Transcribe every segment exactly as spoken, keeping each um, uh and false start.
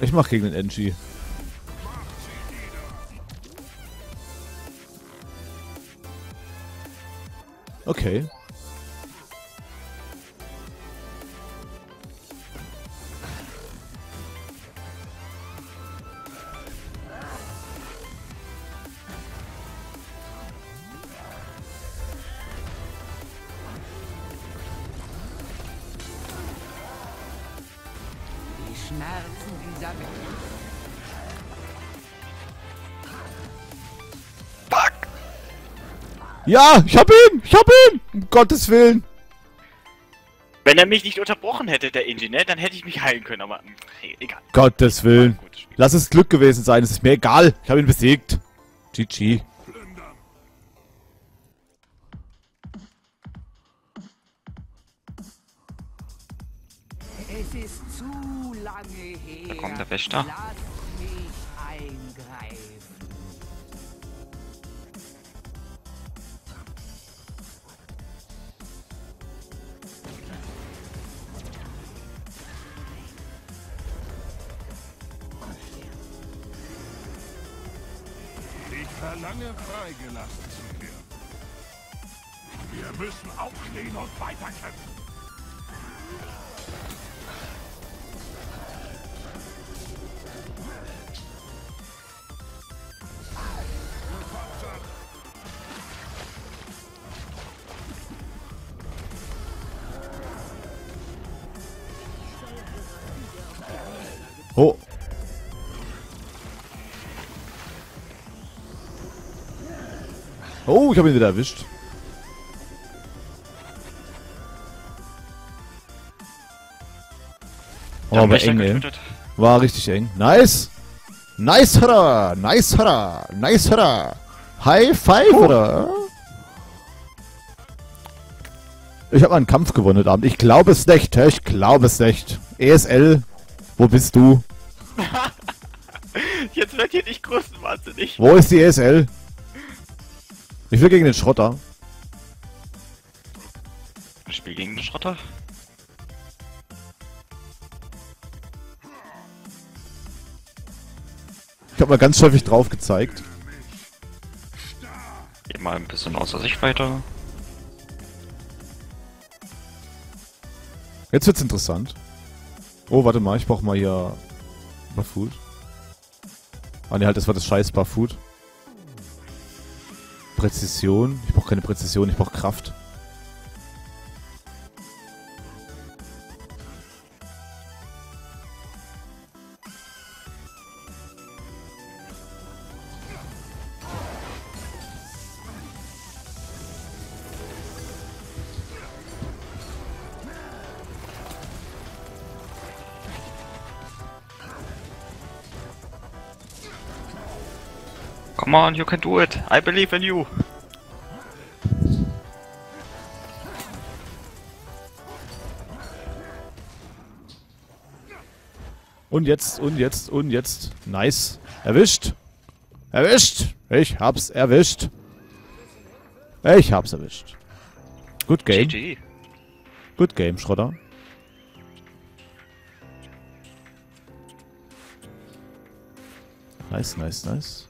Ich mach gegen den Engie. Okay. Ja, ich hab ihn! Ich hab ihn! Um Gottes Willen! Wenn er mich nicht unterbrochen hätte, der Ingenieur, dann hätte ich mich heilen können, aber hey, egal. Gottes Willen. Lass es Glück gewesen sein, es ist mir egal. Ich habe ihn besiegt. G G. Es ist zu lange her. Da kommt der Wächter. Lange freigelassen zu werden. Wir müssen aufstehen und weiterkämpfen. Oh. Oh, ich habe ihn wieder erwischt. Oh, ja, aber eng, ey. War richtig eng. Nice! Nice, hurra! Nice, hurra! Nice, hurra! High five, hurra! Oh. Ich habe einen Kampf gewonnen heute Abend. Ich glaube es nicht, ich glaube es nicht. E S L, wo bist du? Jetzt wird hier nicht größenwahnsinnig. Wo ist die E S L? Ich will gegen den Schrotter. Ich spiel gegen den Schrotter. Ich hab mal ganz häufig drauf gezeigt. Geht mal ein bisschen außer Sichtweite. Jetzt wird's interessant. Oh, warte mal, ich brauch mal hier Barfoot. Ah ne, halt, das war das scheiß Barfoot. Präzision. Ich brauche keine Präzision, ich brauche Kraft. Come on, you can do it. I believe in you. Und jetzt, und jetzt, und jetzt. Nice. Erwischt. Erwischt. Ich hab's erwischt. Ich hab's erwischt. Good game. G G. Good game, Schrotter. Nice, nice, nice.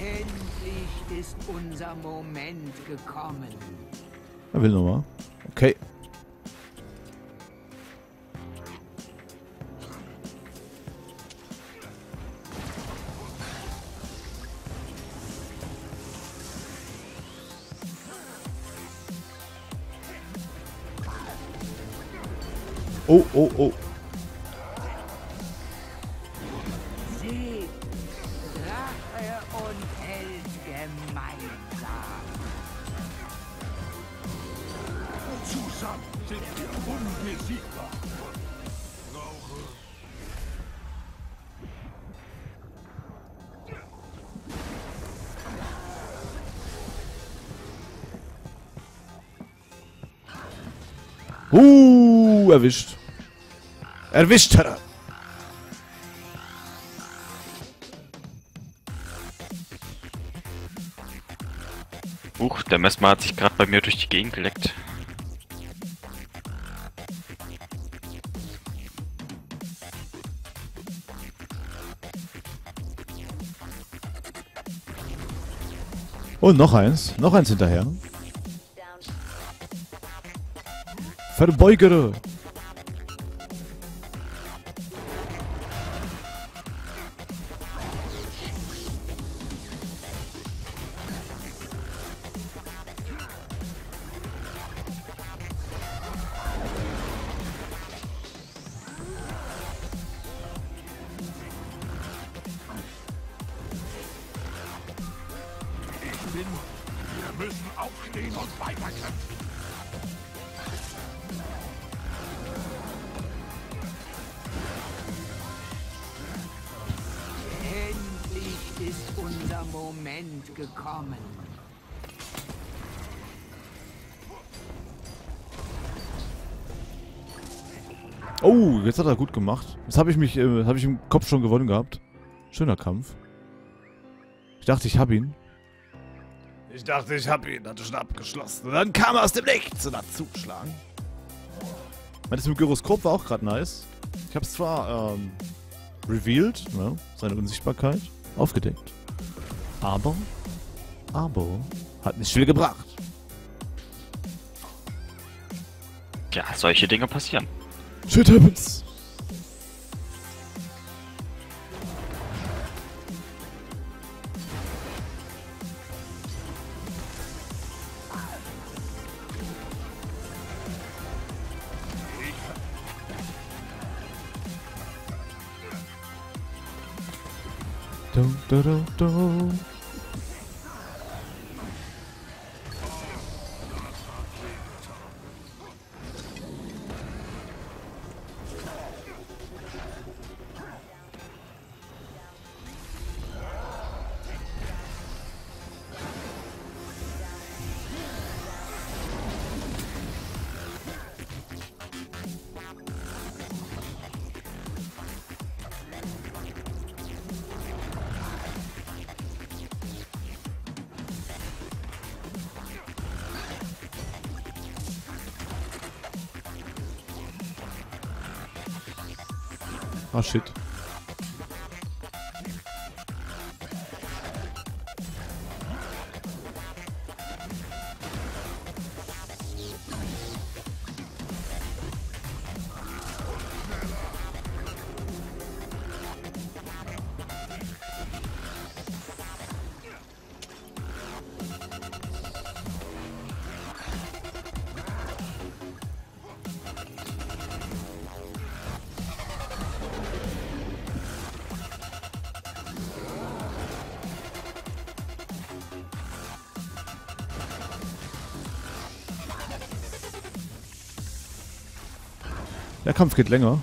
Endlich ist unser Moment gekommen. Er will nochmal. Okay. Oh, oh, oh. Uh, erwischt. Erwischt hat er. Huch, der Mesmer hat sich gerade bei mir durch die Gegend geleckt. Und noch eins. Noch eins hinterher. Verbeugere. Wir müssen aufstehen und weiterkämpfen. Endlich ist unser Moment gekommen. Oh, jetzt hat er gut gemacht. Das habe ich mich, äh, habe ich im Kopf schon gewonnen gehabt. Schöner Kampf. Ich dachte, ich habe ihn. Ich dachte, ich hab ihn, hatte schon abgeschlossen. Und dann kam er aus dem Nichts und hat zugeschlagen. Das mit dem Gyroskop war auch gerade nice. Ich hab's zwar, ähm, revealed, ne? Seine Unsichtbarkeit, aufgedeckt. Aber, aber, hat nicht viel gebracht. Ja, solche Dinge passieren. Shit happens. Du, du, du. Ah, shit. Der Kampf geht länger.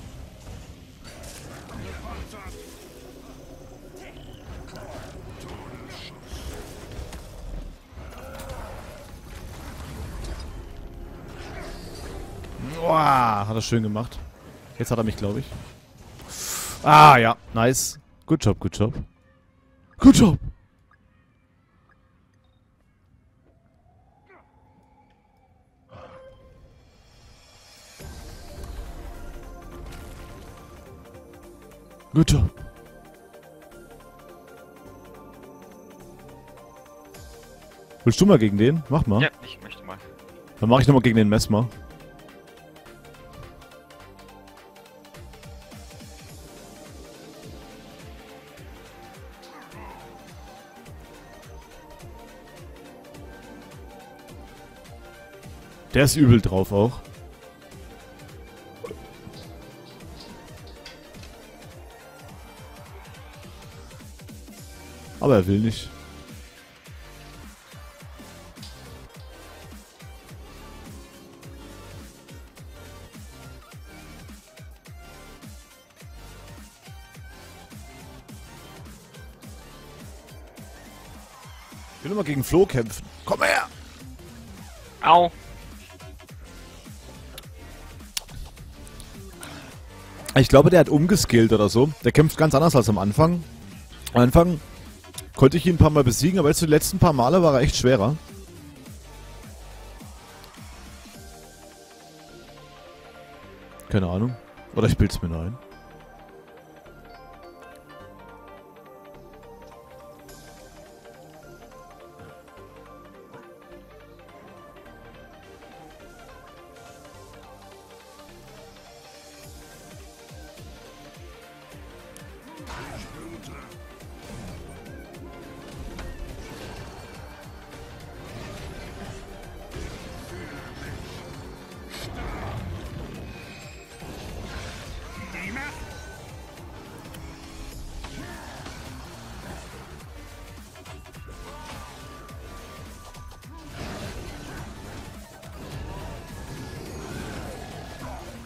Boah, hat er schön gemacht. Jetzt hat er mich, glaube ich. Ah, ja. Nice. Good job, good job. Good job! Good job. Willst du mal gegen den? Mach mal. Ja, ich möchte mal. Dann mache ich nochmal gegen den Mesmer. Der ist übel drauf auch. Aber er will nicht. Ich will immer gegen Flo kämpfen. Komm her! Au! Ich glaube, der hat umgeskillt oder so. Der kämpft ganz anders als am Anfang. Am Anfang konnte ich ihn ein paar Mal besiegen, aber jetzt die letzten paar Male war er echt schwerer. Keine Ahnung. Oder ich bild's mir noch ein.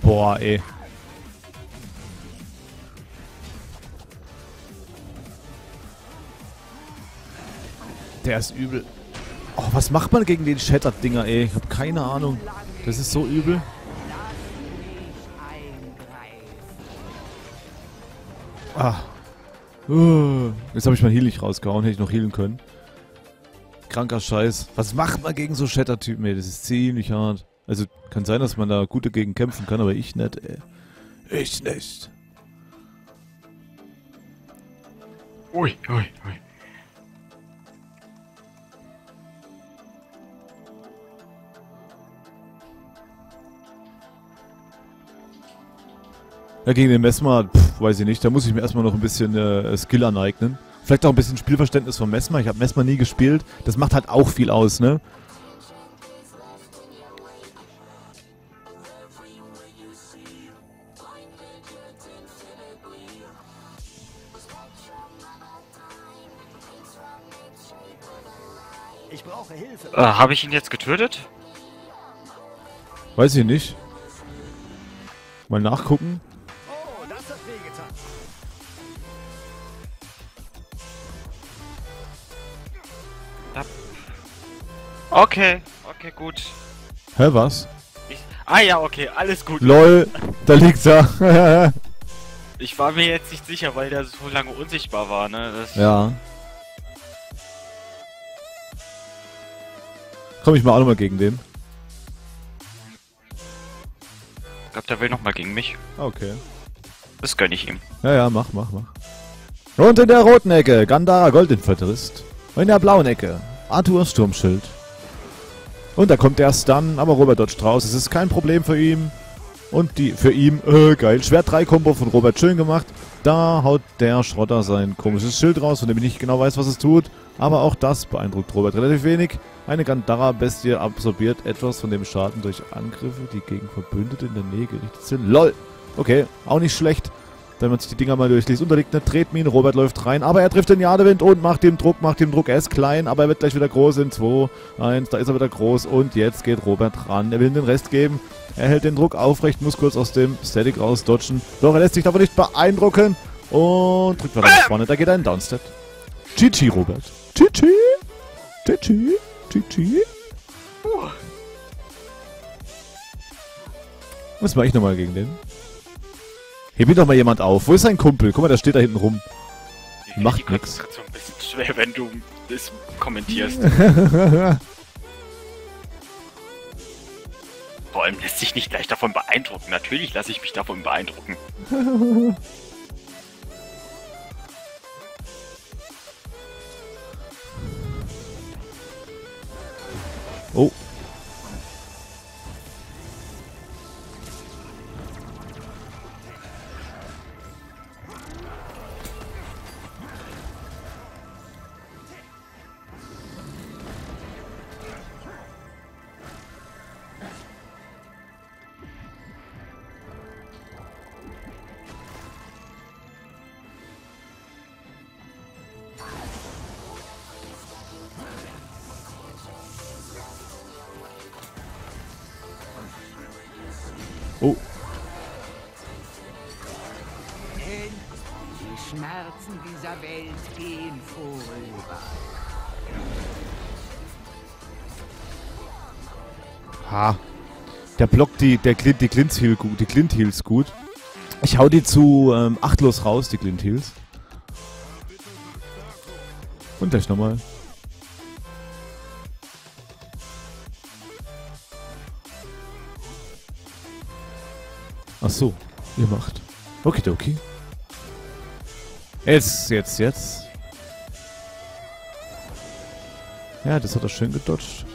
Boah, ey. Der ist übel. Oh, was macht man gegen den Shattered-Dinger, ey? Ich hab keine Ahnung. Das ist so übel. Ah. Uh. Jetzt habe ich mein Heal nicht rausgehauen. Hätte ich noch healen können. Kranker Scheiß. Was macht man gegen so Shattered-Typen, ey? Das ist ziemlich hart. Also, kann sein, dass man da gut dagegen kämpfen kann, aber ich nicht, ey. Ich nicht. Ui, ui, ui. Ja, gegen den Mesmer, pff, weiß ich nicht. Da muss ich mir erstmal noch ein bisschen äh, Skill aneignen. Vielleicht auch ein bisschen Spielverständnis von Mesmer. Ich habe Mesmer nie gespielt. Das macht halt auch viel aus, ne? Ich brauche Hilfe. Äh, habe ich ihn jetzt getötet? Weiß ich nicht. Mal nachgucken. Okay, okay, gut. Hä, was? Ich, ah ja, okay, alles gut. LOL, da liegt's ja. Ich war mir jetzt nicht sicher, weil der so lange unsichtbar war, ne? Das ja. Komm ich mal auch nochmal gegen den. Ich glaube, der will nochmal gegen mich. Okay. Das gönne ich ihm. Ja, ja, mach, mach, mach. Und in der roten Ecke, Gandara Goldinfetterist. Und in der blauen Ecke, Arthur Sturmschild. Und da kommt erst dann, aber Robert Dodge raus. Es ist kein Problem für ihn. Und die für ihn, äh, geil. Schwert drei Kombo von Robert schön gemacht. Da haut der Schrotter sein komisches Schild raus, von dem ich nicht genau weiß, was es tut. Aber auch das beeindruckt Robert relativ wenig. Eine Gandara-Bestie absorbiert etwas von dem Schaden durch Angriffe, die gegen Verbündete in der Nähe gerichtet sind. LOL! Okay, auch nicht schlecht. Wenn man sich die Dinger mal durchliest. Unterliegt eine Tretmine, Robert läuft rein, aber er trifft den Jadewind und macht ihm Druck, macht ihm Druck. Er ist klein, aber er wird gleich wieder groß in zwei, eins, da ist er wieder groß und jetzt geht Robert ran. Er will ihm den Rest geben, er hält den Druck aufrecht, muss kurz aus dem Static rausdodgen. Doch, er lässt sich davon nicht beeindrucken und drückt weiter nach vorne. Da geht ein Downstep. G G, Robert. G G. G G. G G. Was mache ich nochmal gegen den? Heb ihn doch mal jemand auf. Wo ist sein Kumpel? Guck mal, der steht da hinten rum. Die macht nix. Das ist ein bisschen schwer, wenn du das kommentierst. Vor allem lässt sich nicht gleich davon beeindrucken. Natürlich lasse ich mich davon beeindrucken. Oh. Oh. Denn die Schmerzen dieser Welt gehen vorüber. Ha. Der blockt die, der Glint, die Glint Heels gut, die Glint Heels gut. Ich hau die zu ähm, achtlos raus, die Glint Heels. Und gleich nochmal. Ach so, ihr macht. Okidoki. Jetzt, jetzt, jetzt. Ja, das hat er schön gedodged.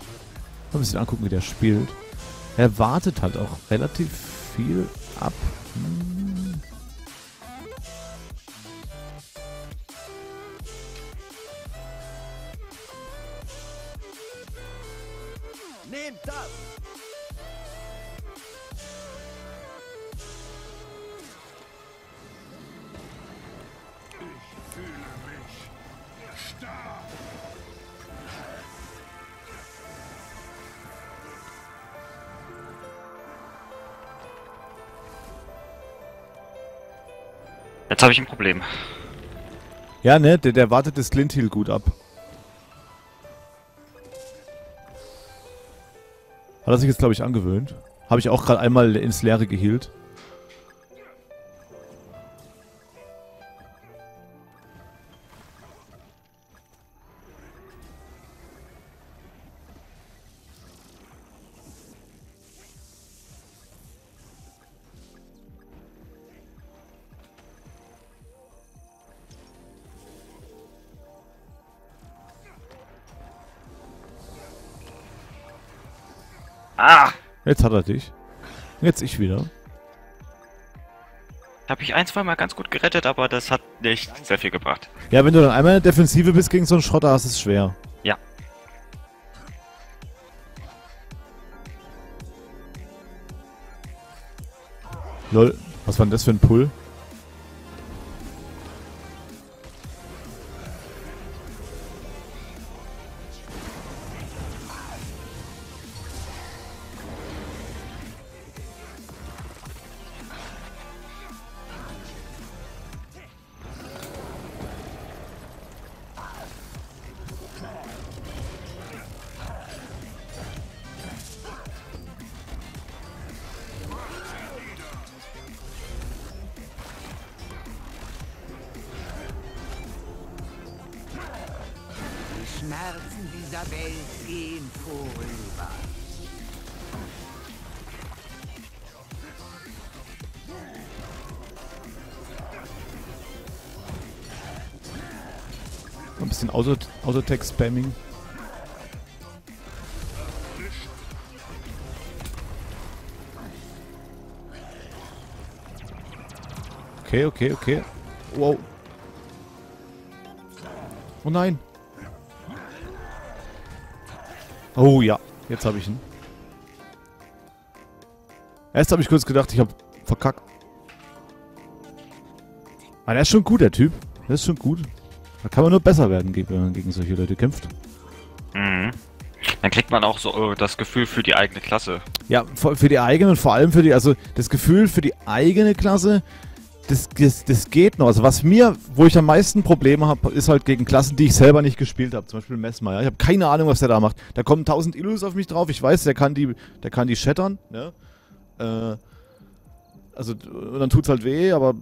Mal ein bisschen angucken, wie der spielt. Er wartet halt auch relativ viel ab. Hm. Nehmt das! Jetzt habe ich ein Problem. Ja, ne? Der, der wartet das Glint Heel gut ab. Hat er sich jetzt, glaube ich, angewöhnt. Habe ich auch gerade einmal ins Leere gehealt. Ah! Jetzt hat er dich. Jetzt ich wieder. Da hab ich ein, zwei Mal ganz gut gerettet, aber das hat nicht sehr viel gebracht. Ja, wenn du dann einmal in der Defensive bist gegen so einen Schrotter, ist es schwer. Ja. Lol, was war denn das für ein Pull? Schmerzen dieser Welt gehen vorüber. Ein bisschen Autotech-Spamming. Okay, okay, okay. Wow. Oh nein. Oh ja, jetzt habe ich ihn. Erst habe ich kurz gedacht, ich habe verkackt. Aber der ist schon gut, der Typ. Der ist schon gut. Da kann man nur besser werden, wenn man gegen solche Leute kämpft. Mhm. Dann kriegt man auch so das Gefühl für die eigene Klasse. Ja, für die eigene und vor allem für die... Also das Gefühl für die eigene Klasse, das, das, das geht noch. Also was mir, wo ich am meisten Probleme habe, ist halt gegen Klassen, die ich selber nicht gespielt habe. Zum Beispiel Mesmer. Ja? Ich habe keine Ahnung, was der da macht. Da kommen tausend Illus auf mich drauf. Ich weiß, der kann die, der kann die shattern. Ne? Äh, also dann tut's halt weh, aber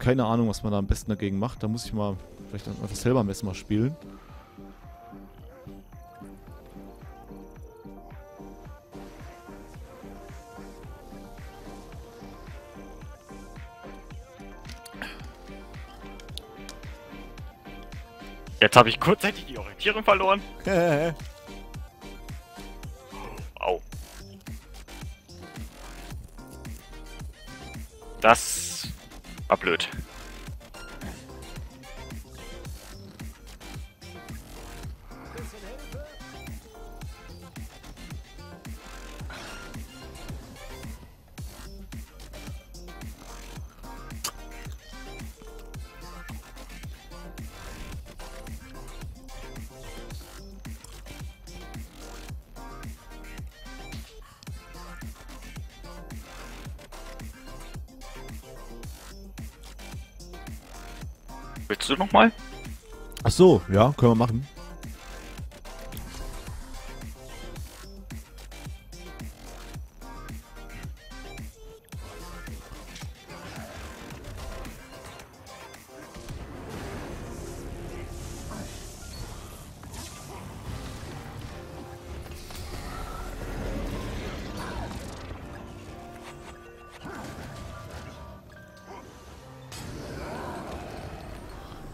keine Ahnung, was man da am besten dagegen macht. Da muss ich mal vielleicht einfach selber Mesmer spielen. Jetzt habe ich kurzzeitig die Orientierung verloren. Au. Das war blöd. Willst du nochmal? Ach so, ja, können wir machen.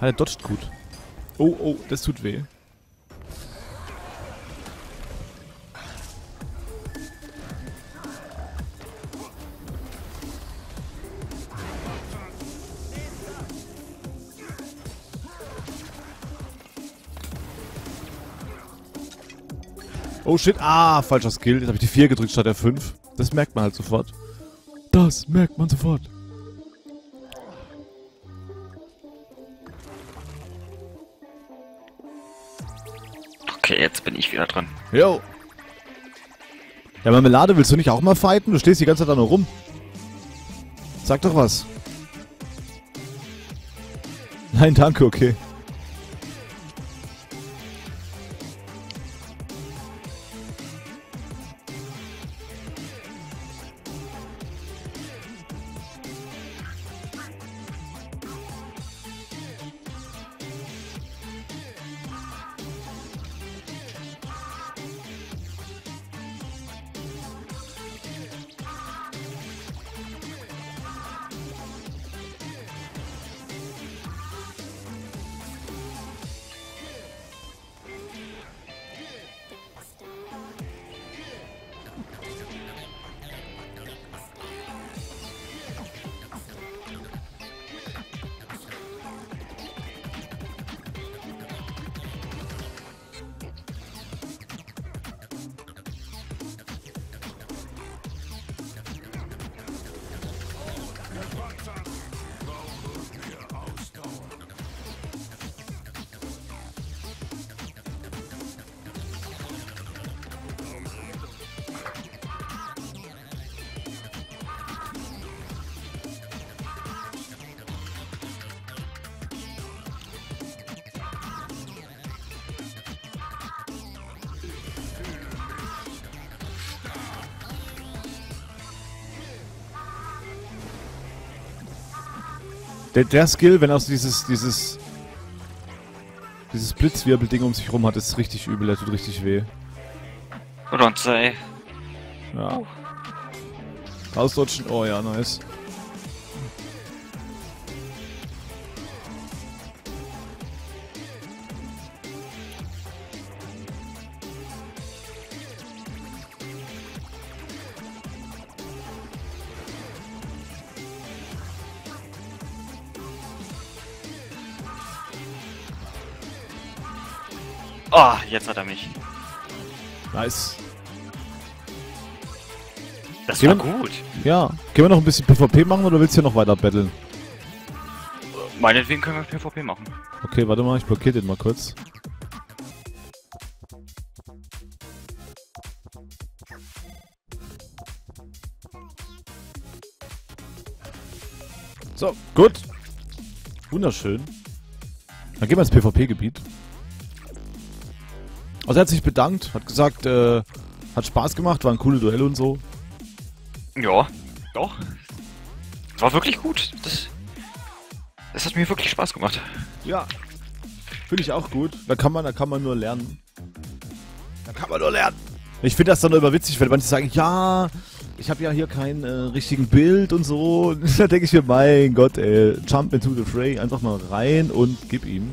Ah, der dodgt gut. Oh, oh, das tut weh. Oh shit, ah, falscher Skill. Jetzt habe ich die vier gedrückt statt der fünf. Das merkt man halt sofort. Das merkt man sofort. Okay, jetzt bin ich wieder dran. Jo. Ja, Marmelade, willst du nicht auch mal fighten? Du stehst die ganze Zeit da nur rum. Sag doch was. Nein, danke, okay. Der, der Skill, wenn er also dieses, dieses, dieses Blitzwirbelding um sich rum hat, ist richtig übel, der tut richtig weh. Don't say. Ja. Rausdodgen, oh ja, nice. Oh, jetzt hat er mich. Nice. Das war gut. Ja. Können wir noch ein bisschen PvP machen oder willst du hier noch weiter battlen? Meinetwegen können wir PvP machen. Okay, warte mal, ich blockiere den mal kurz. So, gut. Wunderschön. Dann gehen wir ins PvP-Gebiet. Also er hat sich bedankt, hat gesagt, äh, hat Spaß gemacht, waren coole Duelle und so. Ja, doch. Das war wirklich gut. Das, das hat mir wirklich Spaß gemacht. Ja, finde ich auch gut. Da kann man, da kann man nur lernen. Da kann man nur lernen. Ich finde das dann immer witzig, wenn manche sagen, ja, ich habe ja hier keinen äh, richtigen Bild und so. Da denke ich mir, mein Gott, ey, jump into the fray, einfach mal rein und gib ihm.